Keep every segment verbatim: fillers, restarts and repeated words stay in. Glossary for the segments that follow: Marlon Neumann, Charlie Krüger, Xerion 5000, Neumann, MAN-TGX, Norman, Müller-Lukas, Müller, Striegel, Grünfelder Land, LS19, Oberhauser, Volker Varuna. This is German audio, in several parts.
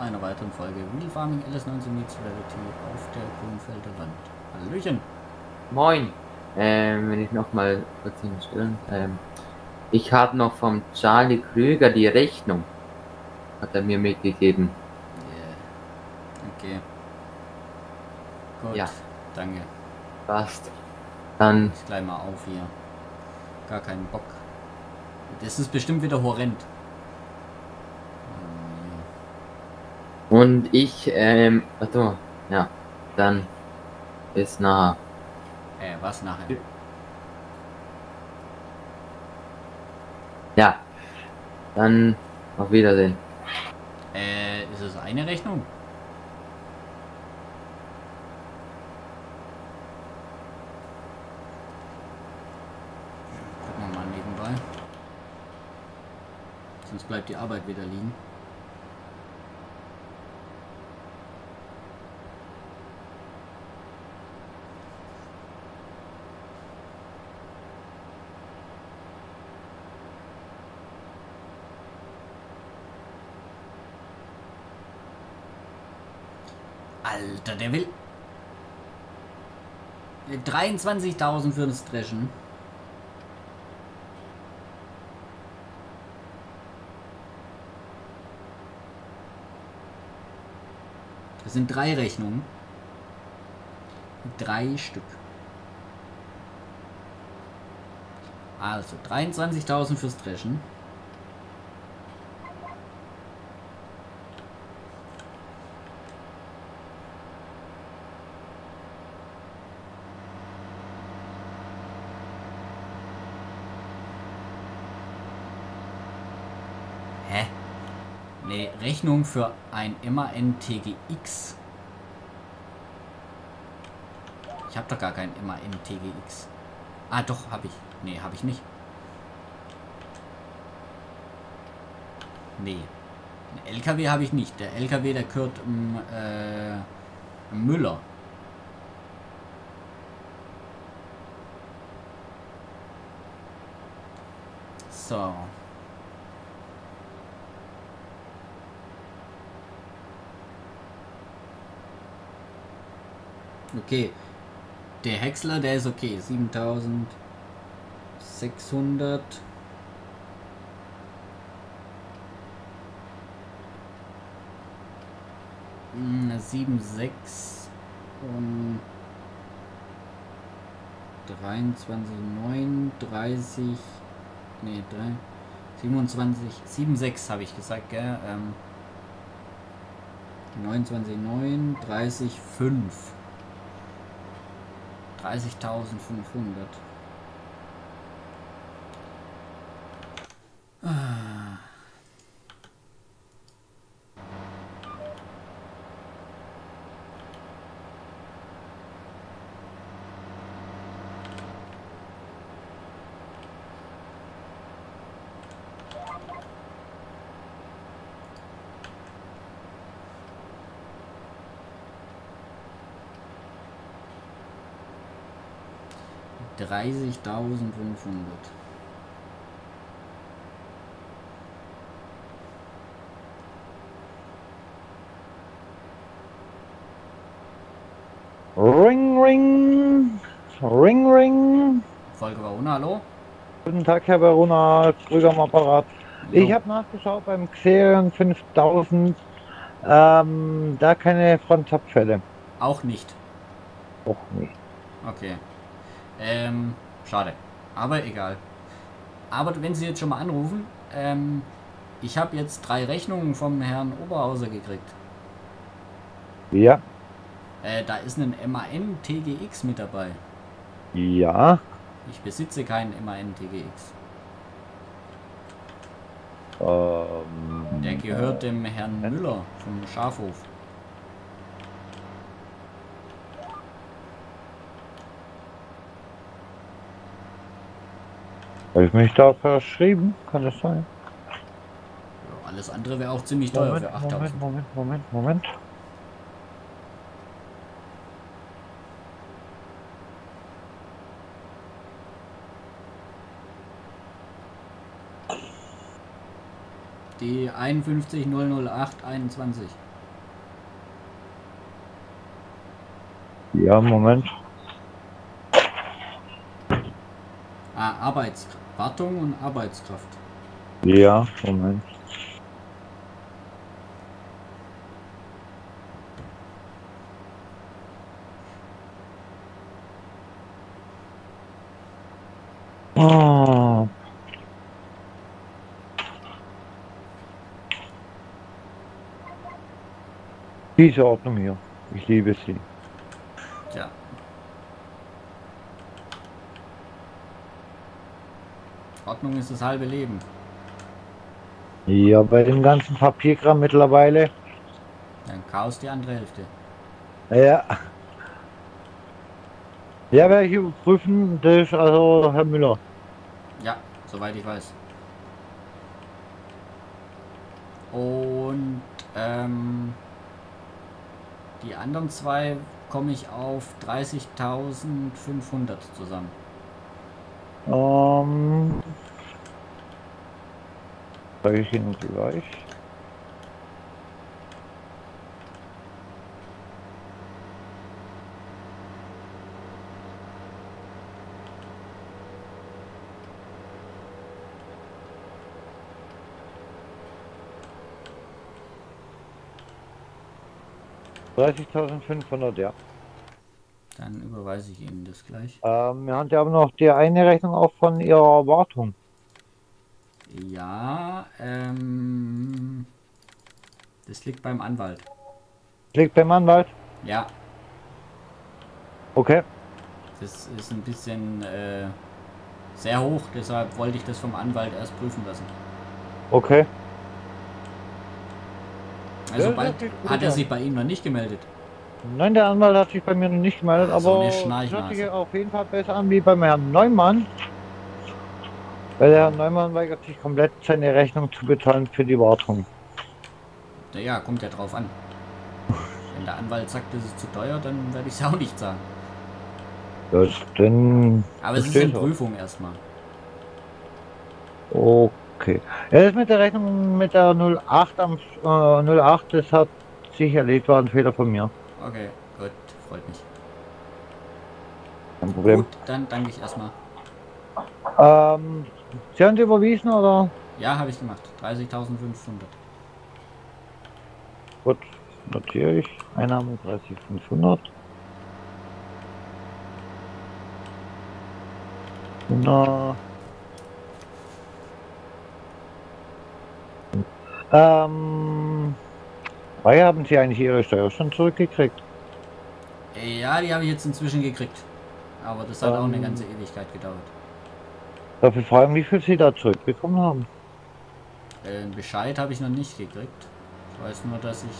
einer weiteren Folge Wheel Farming L S neunzehn Meets Reality auf der Grünfelder Land. Hallöchen! Moin! Ähm, wenn ich nochmal kurz hinstellen, ähm, ich habe noch vom Charlie Krüger die Rechnung. Hat er mir mitgegeben. Yeah. Okay. Gut, ja. Danke. Passt. Dann... Ich gleich mal auf hier. Gar keinen Bock. Das ist bestimmt wieder horrend. Und ich, ähm, warte mal, ja, dann bis nachher. Äh, was nachher? Ja, dann auf Wiedersehen. Äh, ist es eine Rechnung? Gucken wir mal nebenbei. Sonst bleibt die Arbeit wieder liegen. Alter, der will dreiundzwanzigtausend für das Dreschen. Das sind drei Rechnungen. Drei Stück. Also dreiundzwanzigtausend fürs Dreschen. Eine Rechnung für ein M A N T G X. Ich habe doch gar kein M A N T G X. Ah, doch, habe ich. Nee, habe ich nicht. Nee. Ein L K W habe ich nicht. Der L K W, der gehört um, äh, Müller. So. Okay, der Häcksler, der ist okay, siebentausendsechshundert. sechsundsiebzig und dreiundzwanzig Komma neun, dreißig, nee, siebenundzwanzig, sechsundsiebzig habe ich gesagt, gell, ähm, neunundzwanzig Komma neun, dreißig Komma fünf. dreißigtausendfünfhundert. Ah. dreißigtausendfünfhundert. Ring, ring, ring, ring. Volker Varuna, hallo. Guten Tag, Herr Varuna, Krüger am Apparat. Jo. Ich habe nachgeschaut beim Xerion fünftausend, ähm, da keine Frontabfälle. Auch nicht. Auch nicht. Okay. Ähm, schade. Aber egal. Aber wenn Sie jetzt schon mal anrufen, ähm, ich habe jetzt drei Rechnungen vom Herrn Oberhauser gekriegt. Ja. Äh, da ist ein M A N T G X mit dabei. Ja. Ich besitze keinen M A N T G X. Ähm, Der gehört dem Herrn äh, Müller vom Schafhof. Habe ich mich da verschrieben? Kann das sein? Ja, alles andere wäre auch ziemlich Moment, teuer für achttausend. Moment, Moment, Moment, Moment. Die fünf eins null null acht einundzwanzig. Ja, Moment. Ah, Arbeitskraft. Wartung und Arbeitskraft. Ja, Moment. Oh. Diese Ordnung hier. Ich liebe sie. Ja. Ordnung ist das halbe Leben. Ja, bei dem ganzen Papierkram mittlerweile. Dann Chaos die andere Hälfte. Ja. Ja, werde ich überprüfen, das ist also Herr Müller. Ja, soweit ich weiß. Und ähm, die anderen zwei komme ich auf dreißigtausendfünfhundert zusammen. Ähm, sage ich Ihnen gleich. dreißigtausendfünfhundert, ja. Dann überweise ich Ihnen das gleich. Ähm, wir haben ja aber noch die eine Rechnung auch von Ihrer Wartung. Ja, ähm... das liegt beim Anwalt. Liegt beim Anwalt? Ja. Okay. Das ist ein bisschen äh, sehr hoch, deshalb wollte ich das vom Anwalt erst prüfen lassen. Okay. Also bald, hat er sich bei Ihnen noch nicht gemeldet? Nein, der Anwalt hat sich bei mir noch nicht gemeldet, also aber es hört sich auf jeden Fall besser an wie beim Herrn Neumann. Weil der Herr Neumann weigert sich komplett seine Rechnung zu bezahlen für die Wartung. Naja, kommt ja drauf an. Wenn der Anwalt sagt, das ist zu teuer, dann werde ich es auch nicht sagen. Das denn... Aber es ist in Prüfung erstmal. Okay. Okay. Ja, das mit der Rechnung mit der null acht, am, äh, null acht, das hat sich erledigt, war ein Fehler von mir. Okay, gut, freut mich. Kein Problem. Gut, dann danke ich erstmal. Ähm, Sie haben Sie überwiesen, oder? Ja, habe ich gemacht. dreißigtausendfünfhundert. Gut, natürlich. Einnahmen dreißigtausendfünfhundert. Na... Ähm, woher haben Sie eigentlich Ihre Steuer schon zurückgekriegt? Ja, die habe ich jetzt inzwischen gekriegt. Aber das hat ähm, auch eine ganze Ewigkeit gedauert. Darf ich fragen, wie viel Sie da zurückbekommen haben? Äh, einen Bescheid habe ich noch nicht gekriegt. Ich weiß nur, dass ich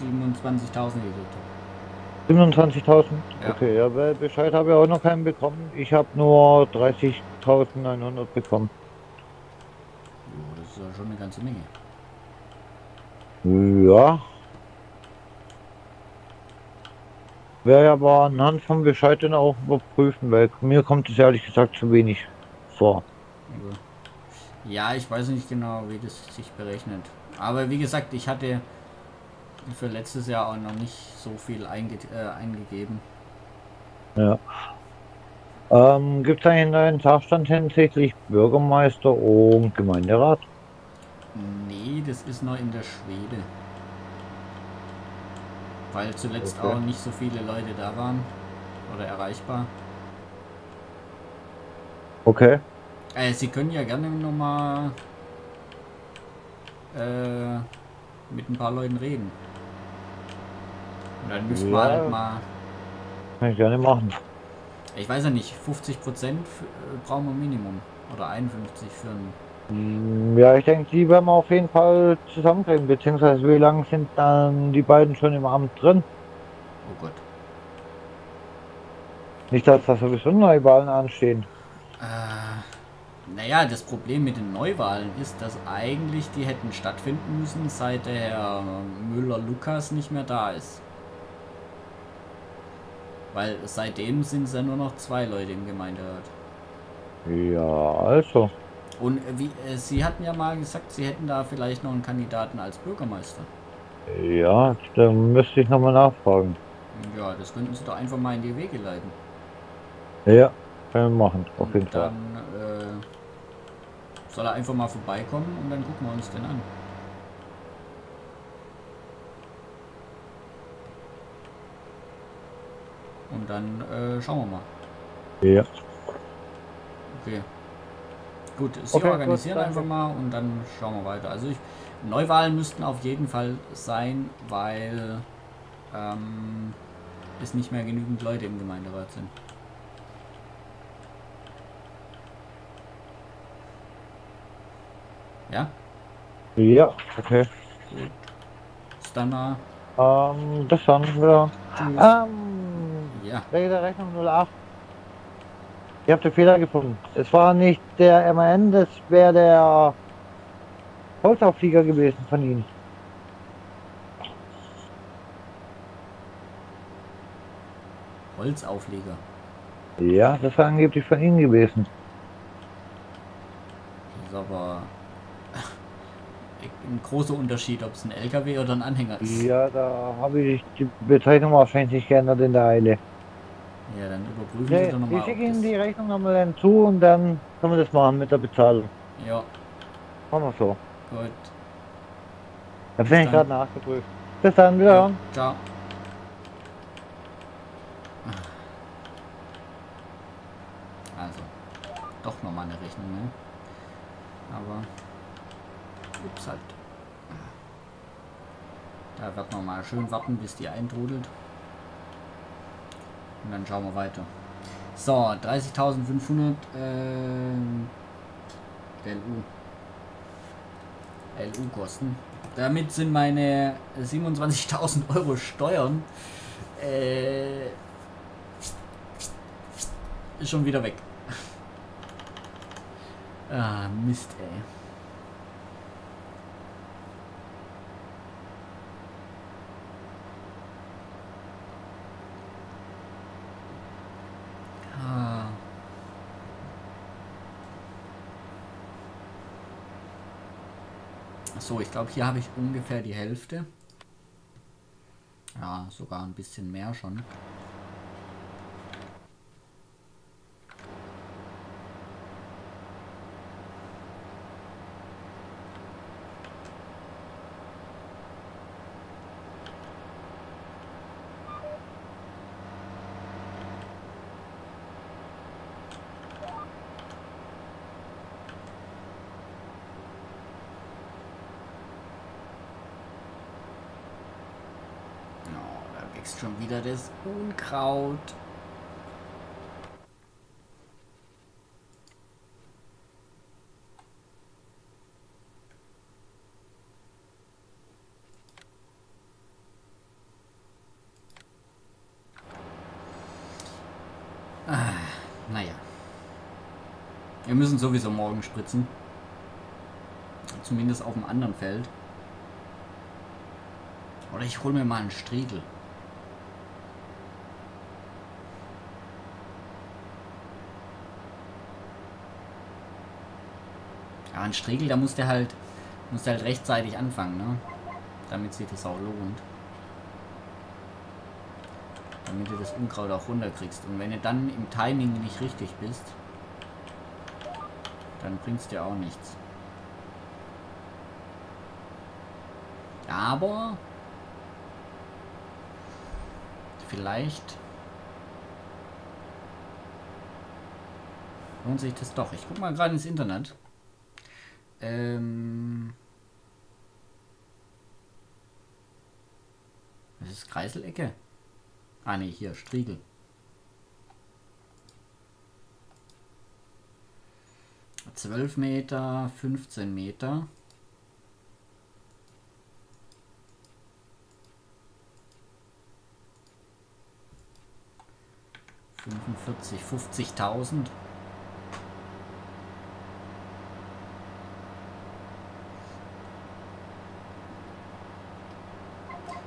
siebenundzwanzigtausend gekriegt habe. siebenundzwanzigtausend? Ja. Okay, ja, weil Bescheid habe ich auch noch keinen bekommen. Ich habe nur dreißigtausendneunhundert bekommen. Oh, das ist ja schon eine ganze Menge. Ja. Wäre aber anhand vom Bescheid dann auch überprüfen, weil mir kommt es ehrlich gesagt zu wenig vor. Ja, ich weiß nicht genau, wie das sich berechnet. Aber wie gesagt, ich hatte für letztes Jahr auch noch nicht so viel einge äh, eingegeben. Ja. Ähm, gibt es einen neuen Sachstand hinsichtlich Bürgermeister und Gemeinderat? Nee, das ist noch in der Schwede. Weil zuletzt okay. auch nicht so viele Leute da waren. Oder erreichbar. Okay. Äh, Sie können ja gerne nochmal äh, mit ein paar Leuten reden. Und dann müssen wir halt mal... Kann ich gerne machen. Ich weiß ja nicht, fünfzig Prozent brauchen wir Minimum. Oder einundfünfzig Prozent für einen... Ja, ich denke, die werden wir auf jeden Fall zusammenkriegen, beziehungsweise wie lange sind dann die beiden schon im Amt drin? Oh Gott. Nicht, dass da sowieso Neuwahlen anstehen. Äh, naja, das Problem mit den Neuwahlen ist, dass eigentlich die hätten stattfinden müssen, seit der Herr Müller-Lukas nicht mehr da ist. Weil seitdem sind es ja nur noch zwei Leute im Gemeinderat. Ja, also... Und wie, äh, Sie hatten ja mal gesagt, Sie hätten da vielleicht noch einen Kandidaten als Bürgermeister. Ja, da müsste ich nochmal nachfragen. Ja, das könnten Sie doch einfach mal in die Wege leiten. Ja, können wir machen, auf jeden Fall. Dann äh, soll er einfach mal vorbeikommen und dann gucken wir uns den an. Und dann äh, schauen wir mal. Ja. Okay. Gut, Sie okay, organisieren gut, einfach mal und dann schauen wir weiter. Also ich, Neuwahlen müssten auf jeden Fall sein, weil ähm, es nicht mehr genügend Leute im Gemeinderat sind. Ja? Ja, okay. Gut. Bis dann mal. Ähm, bis dann wieder. Ähm, ja. Wegen der Rechnung null acht. Ich habe den Fehler gefunden. Es war nicht der M A N, das wäre der Holzaufflieger gewesen von Ihnen. Holzauflieger? Ja, das war angeblich von Ihnen gewesen. Das ist aber ein großer Unterschied, ob es ein L K W oder ein Anhänger ist. Ja, da habe ich die Bezeichnung wahrscheinlich nicht geändert in der Eile. Ja, dann überprüfen nee, Sie doch nochmal. Ich schicke Ihnen die Rechnung nochmal dann zu und dann können wir das machen mit der Bezahlung. Ja. Machen wir so. Gut. Da bin ich gerade nachgeprüft. Bis dann, wieder. Ja, ciao. Also, doch nochmal eine Rechnung, ne? Aber, ups halt. Da wird man mal schön warten, bis die eintrudelt. Und dann schauen wir weiter. So, dreißigtausendfünfhundert äh, L U. L U Kosten. Damit sind meine siebenundzwanzigtausend Euro Steuern äh, schon wieder weg. Ah, Mist, ey. So, ich glaube, hier habe ich ungefähr die Hälfte. Ja, sogar ein bisschen mehr schon. Schon wieder das Unkraut. Ah, naja. Wir müssen sowieso morgen spritzen. Zumindest auf dem anderen Feld. Oder ich hole mir mal einen Striegel. Ein Striegel, da muss der halt, muss der halt rechtzeitig anfangen, ne? Damit sich das auch lohnt. Damit du das Unkraut auch runterkriegst. Und wenn du dann im Timing nicht richtig bist, dann bringst du ja auch nichts. Aber vielleicht lohnt sich das doch. Ich guck mal gerade ins Internet. Das ist Kreiselecke. Ah ne, hier, Striegel. zwölf Meter, fünfzehn Meter. fünfundvierzig, fünfzigtausend.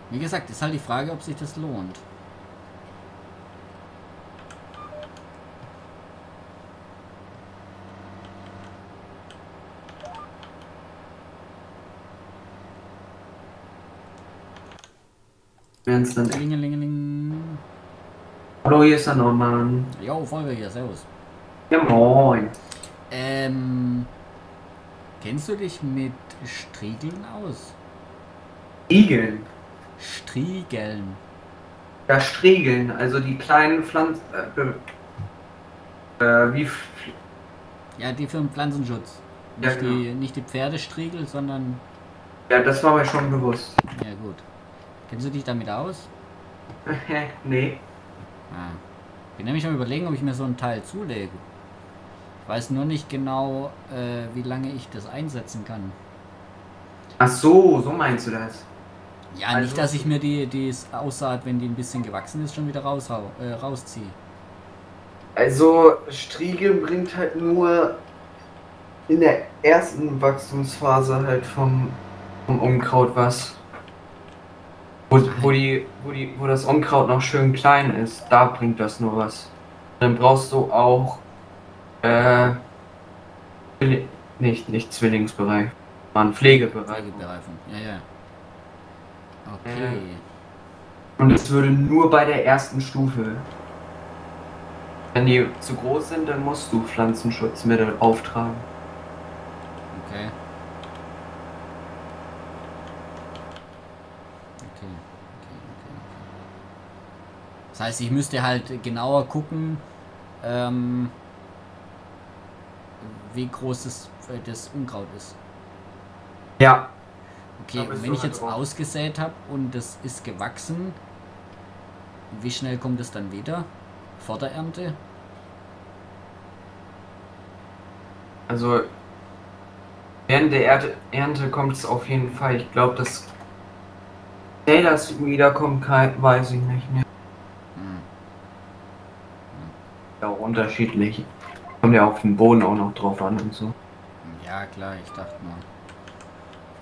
Wie gesagt, ist halt die Frage, ob sich das lohnt. Wären es dann Lingelingeling. Hallo, hier ist der Norman. Jo, Volker hier, servus. Ja, moin. Ähm... Kennst du dich mit Striegeln aus? Striegeln? Striegeln. Ja, Striegeln, also die kleinen Pflanzen... Äh, äh, wie... Ja, die für den Pflanzenschutz. Nicht, ja, genau. die, nicht die Pferdestriegel, sondern... Ja, das war mir schon bewusst. Ja, gut. Kennst du dich damit aus? Nee. Ah. Ich bin nämlich am Überlegen, ob ich mir so ein Teil zulege. Ich weiß nur nicht genau, äh, wie lange ich das einsetzen kann. Ach so, so meinst du das? Ja, also nicht, dass ich mir die, die Aussaat, wenn die ein bisschen gewachsen ist, schon wieder raushau, äh, rausziehe. Also, Striegel bringt halt nur in der ersten Wachstumsphase halt vom, vom Unkraut was. Wo, wo, die, wo, die, wo das Unkraut noch schön klein ist, da bringt das nur was. Dann brauchst du auch, äh, nicht, nicht Zwillingsbereich, sondern Pflegebereich. Pflegebereifung, ja, ja. Okay. Und das würde nur bei der ersten Stufe. Wenn die zu groß sind, dann musst du Pflanzenschutzmittel auftragen. Okay. Okay, okay, okay. Das heißt, ich müsste halt genauer gucken, ähm, wie groß das, äh, das Unkraut ist. Ja. Okay, und wenn ich jetzt ausgesät habe und das ist gewachsen, wie schnell kommt es dann wieder? Vor der Ernte? Also, während der Ernte, Ernte kommt es auf jeden Fall. Ich glaube, dass der das wiederkommt, kann, weiß ich nicht mehr. Hm. Ja, auch unterschiedlich. Kommt ja auf den Boden auch noch drauf an und so. Ja, klar, ich dachte mal.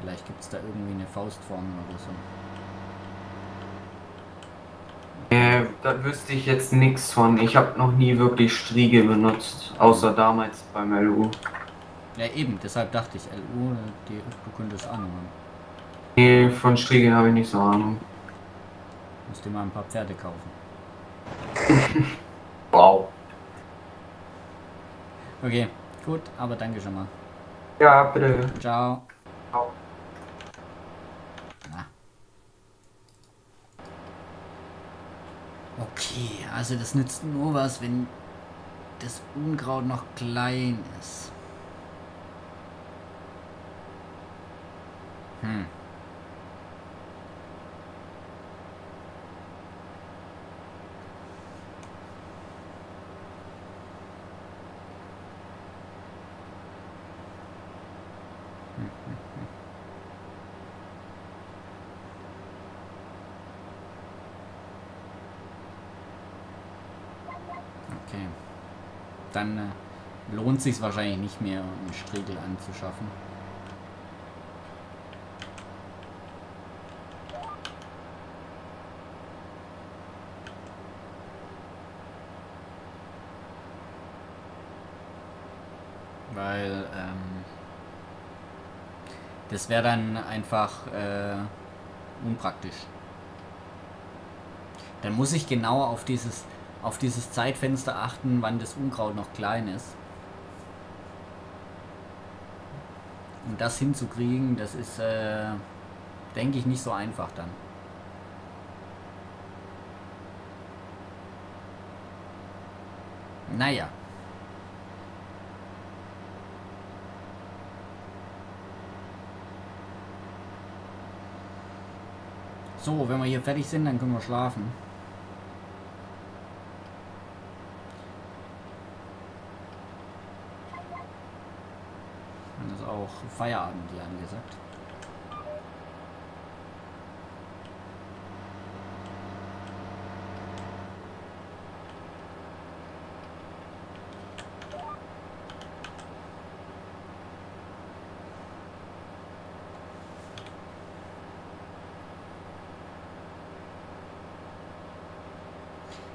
Vielleicht gibt es da irgendwie eine Faustformel oder so. Äh, da wüsste ich jetzt nichts von. Ich habe noch nie wirklich Striegel benutzt, außer damals beim L U. Ja eben, deshalb dachte ich, L U, die, du könntest Ahnung haben. Nee, von Striegel habe ich nicht so Ahnung. Musst dir mal ein paar Pferde kaufen. Wow. Okay, gut, aber danke schon mal. Ja, bitte. Ciao. Ciao. Okay, also das nützt nur was, wenn das Unkraut noch klein ist. Hm. Okay. Dann äh, lohnt sich wahrscheinlich nicht mehr, einen Striegel anzuschaffen. Weil ähm, das wäre dann einfach äh, unpraktisch. Dann muss ich genauer auf dieses auf dieses Zeitfenster achten, wann das Unkraut noch klein ist. Und das hinzukriegen, das ist, äh, denke ich, nicht so einfach dann. Naja. So, wenn wir hier fertig sind, dann können wir schlafen. Feierabend, die haben gesagt.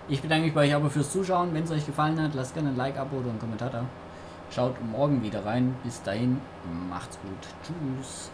Ich bedanke mich bei euch aber fürs Zuschauen. Wenn es euch gefallen hat, lasst gerne ein Like, Abo oder einen Kommentar da. Schaut morgen wieder rein. Bis dahin, macht's gut. Tschüss.